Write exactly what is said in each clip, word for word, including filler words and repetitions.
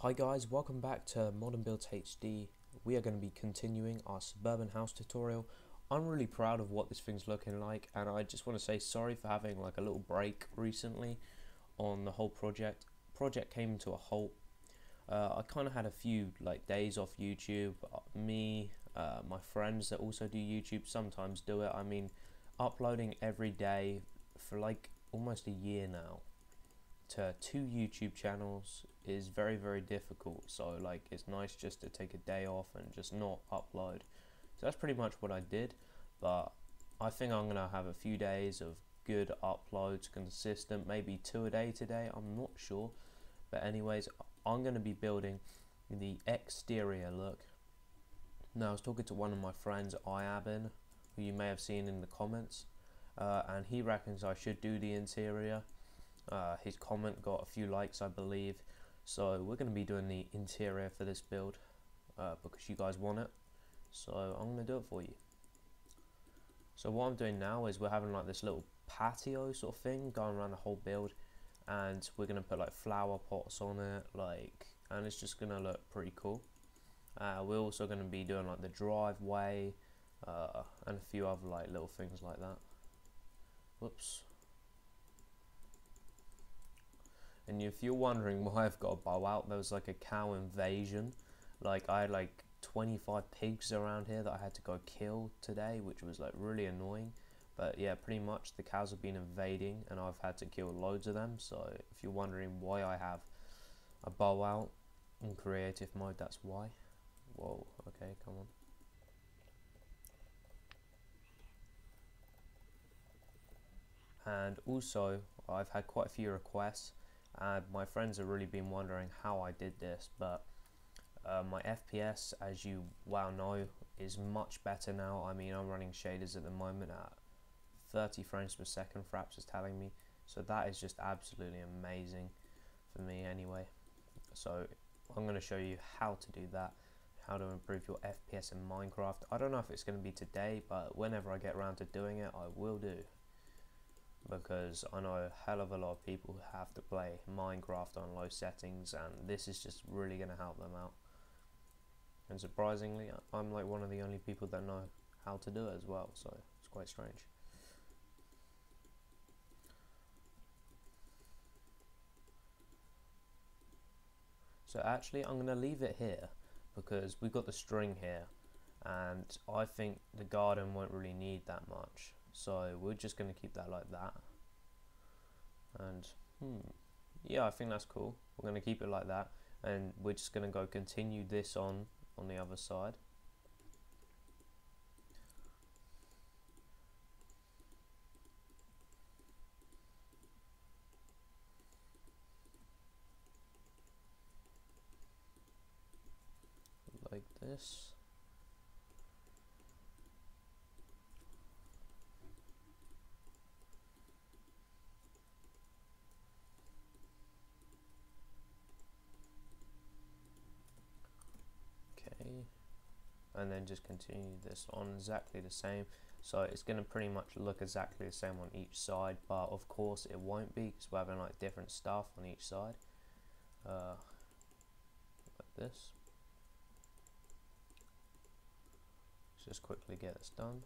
Hi guys, welcome back to ModernBuildsHD. We are going to be continuing our suburban house tutorial. I'm really proud of what this thing's looking like, and I just want to say sorry for having like a little break recently on the whole project. Project came to a halt. Uh, I kind of had a few like days off YouTube. Me, uh, my friends that also do YouTube sometimes do it. I mean, uploading every day for like almost a year now to two YouTube channels is very very difficult, so like it's nice just to take a day off and just not upload. So that's pretty much what I did, but I think I'm gonna have a few days of good uploads, consistent, maybe two a day today, I'm not sure. But anyways, I'm gonna be building the exterior look. Now I was talking to one of my friends, Iabin, who you may have seen in the comments, uh, and he reckons I should do the interior. Uh, his comment got a few likes, I believe, so we're going to be doing the interior for this build uh, because you guys want it, so I'm going to do it for you. So what I'm doing now is we're having like this little patio sort of thing going around the whole build, and we're going to put like flower pots on it, like, and it's just going to look pretty cool. Uh, we're also going to be doing like the driveway uh, and a few other like little things like that. Whoops. And if you're wondering why I've got a bow out, there was like a cow invasion. Like I had like twenty-five pigs around here that I had to go kill today, which was like really annoying. But yeah, pretty much the cows have been invading and I've had to kill loads of them. So if you're wondering why I have a bow out in creative mode, that's why. Whoa, okay, come on. And also, I've had quite a few requests. And my friends have really been wondering how I did this, but uh, my F P S, as you well know, is much better now. I mean, I'm running shaders at the moment at thirty frames per second, Fraps is telling me, so that is just absolutely amazing for me anyway. So I'm going to show you how to do that, how to improve your F P S in Minecraft. I don't know if it's going to be today, but whenever I get around to doing it, I will do. Because I know a hell of a lot of people who have to play Minecraft on low settings, and this is just really going to help them out. And surprisingly, I'm like one of the only people that know how to do it as well, so it's quite strange. So actually I'm going to leave it here, because we've got the string here, and I think the garden won't really need that much. So we're just going to keep that like that, and hmm, yeah, I think that's cool. We're going to keep it like that, and we're just going to go continue this on on the other side. Like this. And then just continue this on exactly the same, so it's going to pretty much look exactly the same on each side, but of course it won't be, because we're having like different stuff on each side, uh, like this. Let's just quickly get this done.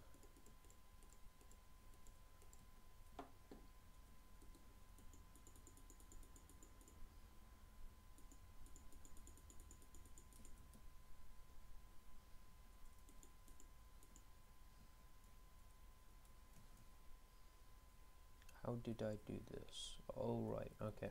How did I do this? Oh right, okay.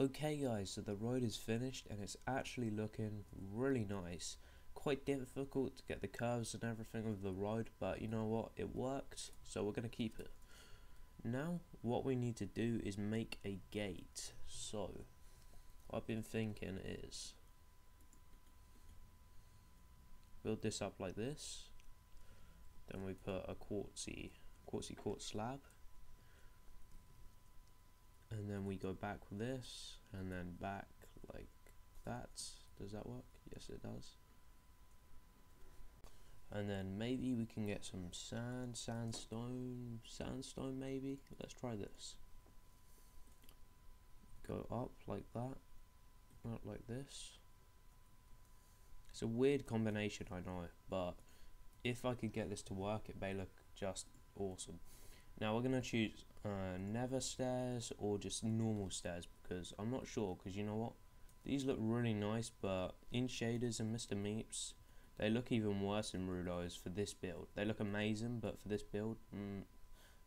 Okay guys, so the road is finished and it's actually looking really nice. Quite difficult to get the curves and everything of the road, but you know what, it worked, so we're going to keep it. Now what we need to do is make a gate. So I've been thinking is build this up like this, then we put a quartzy quartzy quartz slab, and then we go back with this and then back like that. Does that work? Yes, it does. And then maybe we can get some sand, sandstone, sandstone maybe. Let's try this. Go up like that, not like this. It's a weird combination, I know, but if I could get this to work, it may look just awesome. Now we're gonna choose uh, never stairs or just normal stairs, because I'm not sure, because you know what? These look really nice, but in shaders and Mister Meeps, they look even worse in Rudo's for this build. They look amazing, but for this build, mm,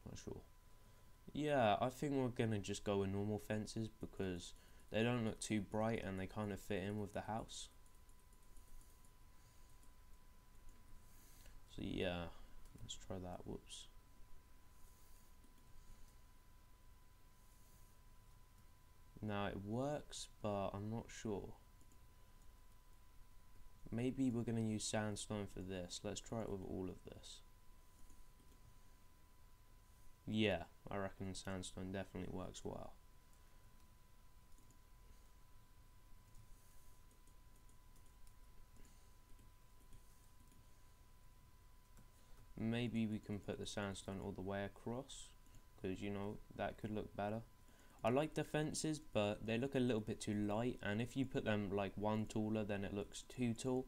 not sure. Yeah, I think we're going to just go with normal fences because they don't look too bright and they kind of fit in with the house. So yeah, let's try that. Whoops. Now it works, but I'm not sure. Maybe we're going to use sandstone for this. Let's try it with all of this. Yeah, I reckon sandstone definitely works well. Maybe we can put the sandstone all the way across, because you know, that could look better. I like the fences, but they look a little bit too light, and if you put them like one taller, then it looks too tall,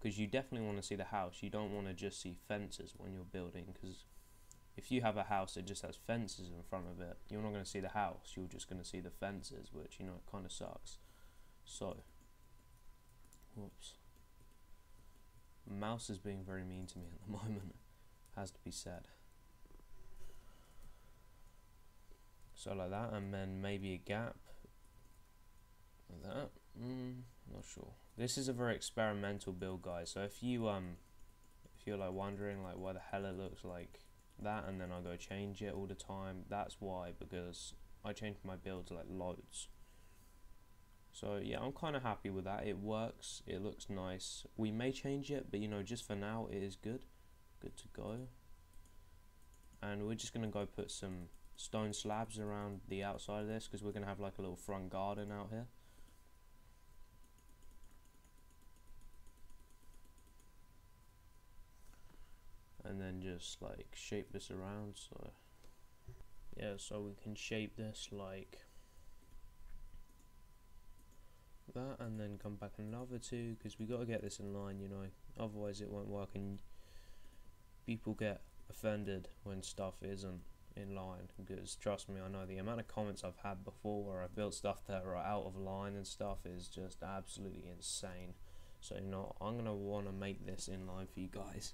because you definitely want to see the house. You don't want to just see fences when you're building, because if you have a house that just has fences in front of it, you're not going to see the house, you're just going to see the fences, which, you know, it kind of sucks. So, whoops. Mouse is being very mean to me at the moment, has to be said. So like that, and then maybe a gap. Like that, mm, not sure. This is a very experimental build, guys, so if you, um, if you're like wondering like why the hell it looks like that and then I go change it all the time, that's why, because I changed my build to like loads. So yeah, I'm kind of happy with that. It works, it looks nice. We may change it, but you know, just for now it is good good to go. And we're just gonna go put some stone slabs around the outside of this, because we're gonna have like a little front garden out here. And then just like shape this around, so yeah, so we can shape this like that and then come back another two, because we got to get this in line, you know, otherwise it won't work and people get offended when stuff isn't in line, because trust me, I know the amount of comments I've had before where I built stuff that are out of line and stuff is just absolutely insane. So you know, I'm gonna want to make this in line for you guys.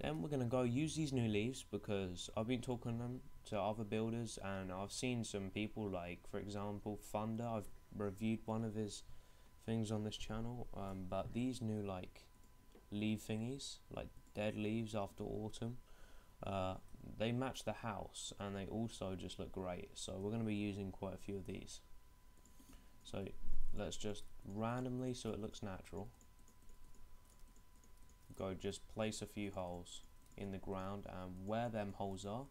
Then we're going to go use these new leaves, because I've been talking them to other builders and I've seen some people, like for example Thunder, I've reviewed one of his things on this channel, um, but these new like leaf thingies, like dead leaves after autumn, uh, they match the house and they also just look great, so we're going to be using quite a few of these. So let's just randomly, so it looks natural, go just place a few holes in the ground, and where them holes are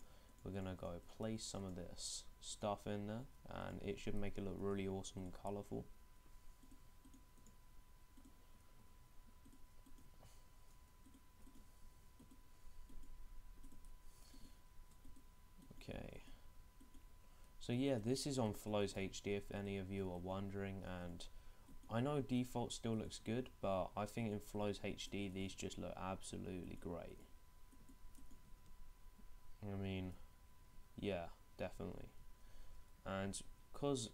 we're gonna go place some of this stuff in there, and it should make it look really awesome and colourful. Okay, so yeah, this is on Flows H D if any of you are wondering, and I know default still looks good, but I think in Flows H D these just look absolutely great. I mean, yeah, definitely. And because,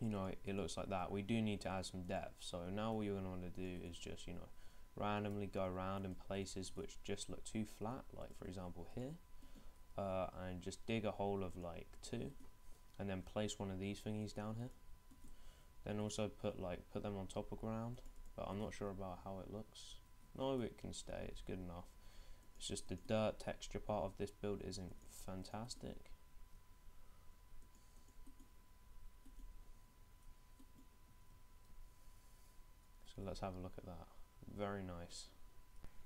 you know, it looks like that, we do need to add some depth. So now what you're going to want to do is just, you know, randomly go around in places which just look too flat, like for example here, uh, and just dig a hole of like two, and then place one of these thingies down here. Then also put like put them on top of ground, but I'm not sure about how it looks. No, it can stay, it's good enough. It's just the dirt texture part of this build isn't fantastic. So let's have a look at that. Very nice.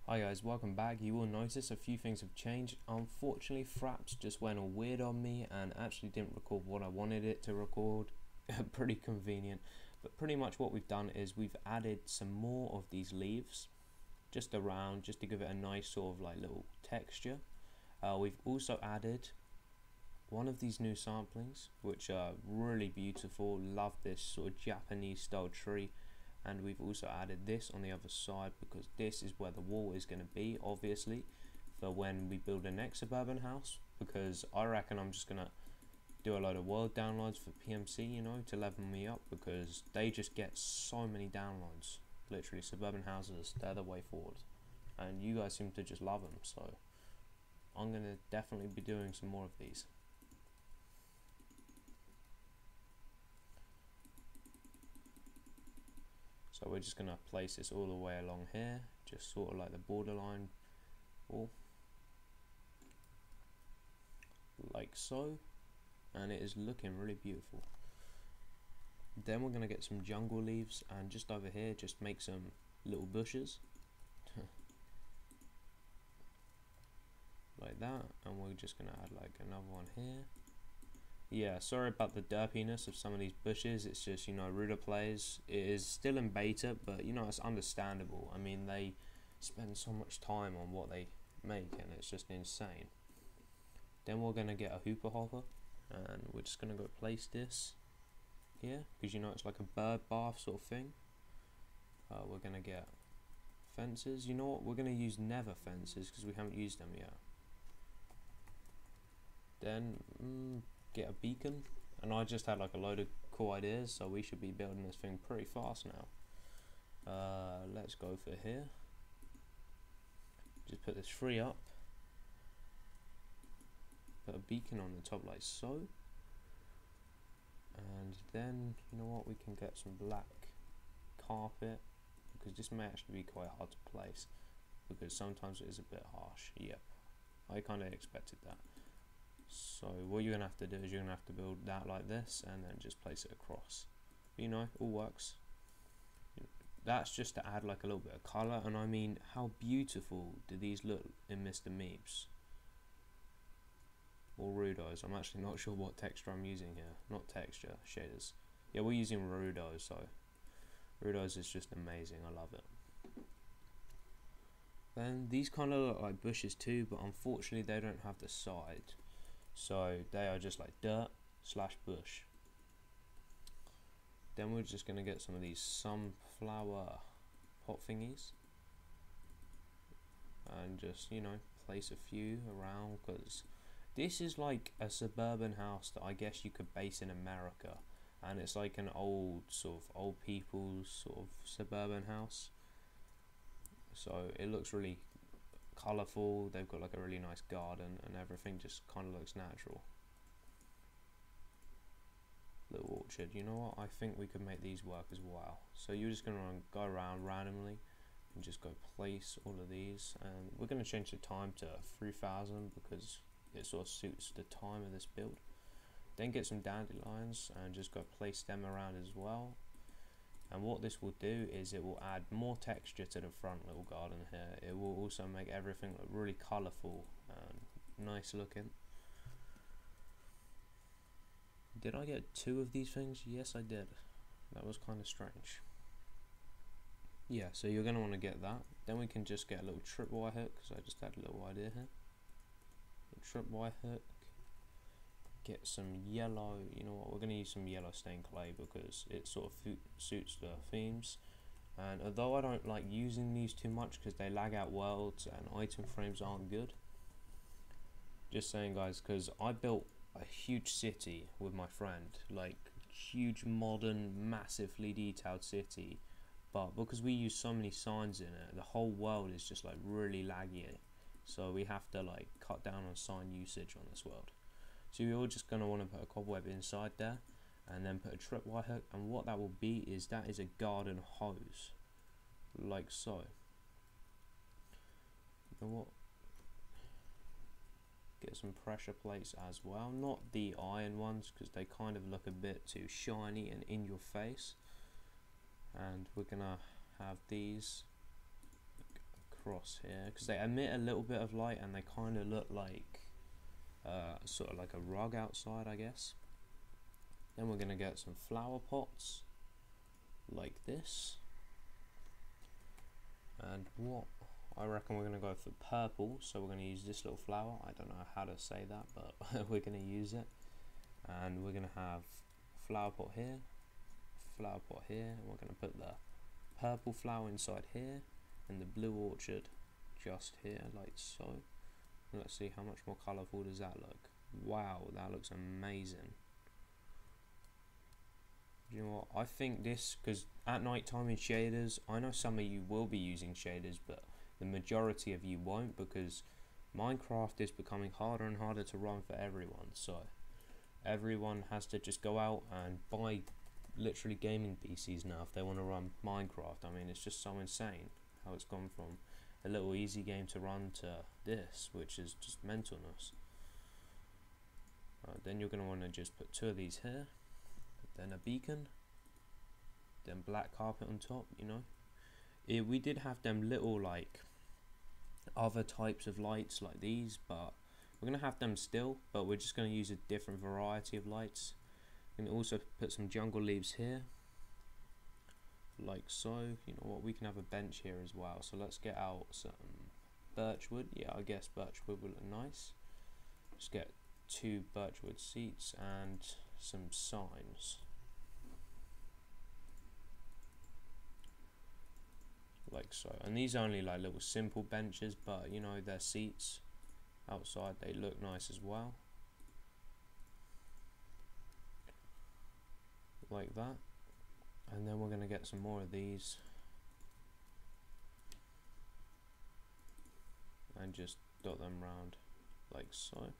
Hi guys, welcome back. You will notice a few things have changed. Unfortunately, Fraps just went all weird on me and actually didn't record what I wanted it to record. Pretty convenient. But pretty much what we've done is we've added some more of these leaves just around, just to give it a nice sort of like little texture. Uh, we've also added one of these new samplings, which are really beautiful. Love this sort of Japanese style tree. And we've also added this on the other side because this is where the wall is going to be, obviously, for when we build the next suburban house, because I reckon I'm just going to do a load of world downloads for P M C, you know, to level me up, because they just get so many downloads. Literally, suburban houses, they're the way forward, and you guys seem to just love them, so I'm going to definitely be doing some more of these. So we're just going to place this all the way along here, just sort of like the borderline wall, like so, and it is looking really beautiful. Then we're going to get some jungle leaves, and just over here just make some little bushes like that, and we're just going to add like another one here. Yeah, sorry about the derpiness of some of these bushes. It's just, you know, Rudo plays. It is still in beta, but, you know, it's understandable. I mean, they spend so much time on what they make, and it's just insane. Then we're going to get a hooper hopper, and we're just going to go place this here, because, you know, it's like a bird bath sort of thing. Uh, we're going to get fences. You know what? We're going to use nether fences, because we haven't used them yet. Then... Mm, get a beacon, and I just had like a load of cool ideas, so we should be building this thing pretty fast now. Uh, let's go for here, just put this three up, put a beacon on the top like so, and then, you know what, we can get some black carpet, because this may actually be quite hard to place, because sometimes it is a bit harsh. Yep, I kind of expected that. So what you're going to have to do is you're going to have to build that like this and then just place it across. You know, all works. That's just to add like a little bit of colour, and I mean, how beautiful do these look in Mister Meeps? Or Rudo's, I'm actually not sure what texture I'm using here. Not texture, shaders. Yeah, we're using Rudo's, so Rudo's is just amazing, I love it. Then these kind of look like bushes too, but unfortunately they don't have the side. So they are just like dirt slash bush. Then we're just going to get some of these sunflower pot thingies and just, you know, place a few around, because this is like a suburban house that I guess you could base in America, and it's like an old sort of old people's sort of suburban house, so it looks really colourful. They've got like a really nice garden, and everything just kind of looks natural. Little orchard. You know what, I think we could make these work as well. So you're just going to go around randomly and just go place all of these, and we're going to change the time to three thousand because it sort of suits the time of this build. Then get some dandelions and just go place them around as well. And what this will do is it will add more texture to the front little garden here. It will also make everything look really colourful and nice looking. Did I get two of these things? Yes, I did. That was kind of strange. Yeah, so you're going to want to get that. Then we can just get a little tripwire hook, because I just had a little idea here. Tripwire hook. Get some yellow. You know what, we're going to use some yellow stained clay because it sort of suits the themes, and although I don't like using these too much because they lag out worlds and item frames aren't good, just saying guys, because I built a huge city with my friend, like huge modern massively detailed city, but because we use so many signs in it, the whole world is just like really laggy, so we have to like cut down on sign usage on this world. So you're just going to want to put a cobweb inside there and then put a tripwire hook, and what that will be is that is a garden hose, like so. You know what? Get some pressure plates as well, not the iron ones because they kind of look a bit too shiny and in your face. And we're going to have these across here because they emit a little bit of light and they kind of look like uh, sort of like a rug outside, I guess. Then we're going to get some flower pots like this, and what I reckon we're going to go for purple, so we're going to use this little flower. I don't know how to say that, but we're going to use it. And we're going to have a flower pot here, flower pot here, and we're going to put the purple flower inside here and the blue orchid just here like so. Let's see how much more colourful does that look. Wow, that looks amazing. You know what, I think this, because at night time in shaders, I know some of you will be using shaders, but the majority of you won't, because Minecraft is becoming harder and harder to run for everyone. So everyone has to just go out and buy literally gaming P Cs now if they want to run Minecraft. I mean, it's just so insane how it's gone from a little easy game to run to this, which is just mentalness. Right, then you're going to want to just put two of these here, then a beacon, then black carpet on top. You know, it, we did have them little like other types of lights like these, but we're going to have them still, but we're just going to use a different variety of lights. We can also put some jungle leaves here like so. You know what, we can have a bench here as well, so let's get out some birchwood. Yeah, I guess birchwood will look nice. Just get two birchwood seats and some signs like so. And these are only like little simple benches, but you know, their seats outside, they look nice as well like that. And then we're going to get some more of these and just dot them round like so.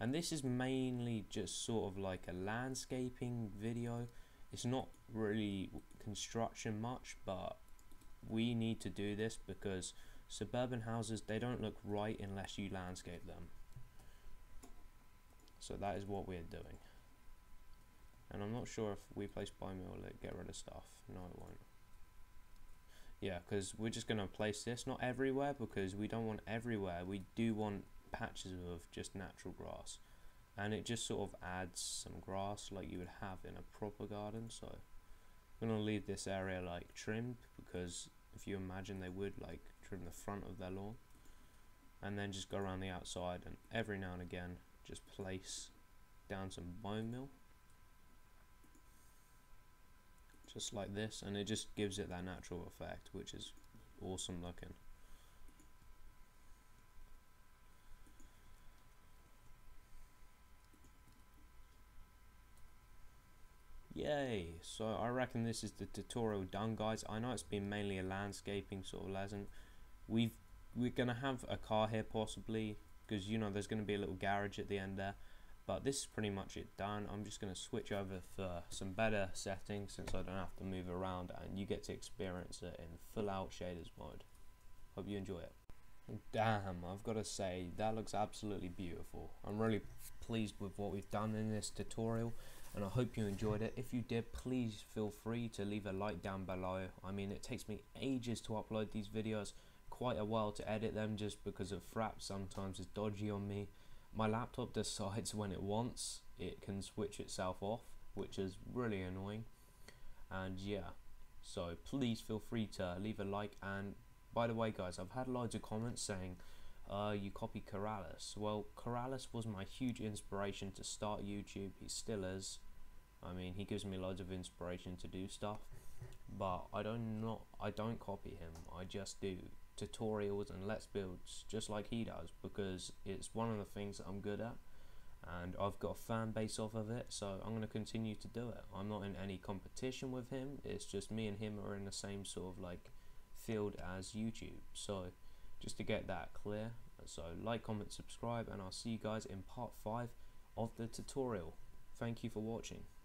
And this is mainly just sort of like a landscaping video. It's not really construction much, but we need to do this because suburban houses, they don't look right unless you landscape them. So that is what we're doing. And I'm not sure if we place biomill will get rid of stuff. No, it won't. Yeah, because we're just going to place this, not everywhere, because we don't want everywhere. We do want patches of just natural grass, and it just sort of adds some grass like you would have in a proper garden. So I'm going to leave this area like trimmed, because if you imagine, they would like trim the front of their lawn, and then just go around the outside, and every now and again just place down some biomill just like this, and it just gives it that natural effect, which is awesome looking. Yay! So I reckon this is the tutorial done, guys. I know it's been mainly a landscaping sort of lesson. We've we're gonna have a car here possibly, because you know there's gonna be a little garage at the end there. But this is pretty much it done. I'm just gonna switch over for some better settings since I don't have to move around, and you get to experience it in full out shaders mode. Hope you enjoy it. Damn, I've got to say that looks absolutely beautiful. I'm really pleased with what we've done in this tutorial, and I hope you enjoyed it. If you did, please feel free to leave a like down below. I mean, it takes me ages to upload these videos, quite a while to edit them, just because of fraps sometimes is dodgy on me. My laptop decides when it wants, it can switch itself off, which is really annoying. And yeah, so please feel free to leave a like. And by the way, guys, I've had loads of comments saying, Uh, you copy Corrales. Well, Corrales was my huge inspiration to start YouTube. He still is. I mean, he gives me loads of inspiration to do stuff, but I don't not I don't copy him. I just do tutorials and let's builds just like he does, because it's one of the things that I'm good at, and I've got a fan base off of it, so I'm going to continue to do it. I'm not in any competition with him. It's just me and him are in the same sort of like field as YouTube. So just to get that clear, so like, comment, subscribe, and I'll see you guys in part five of the tutorial. Thank you for watching.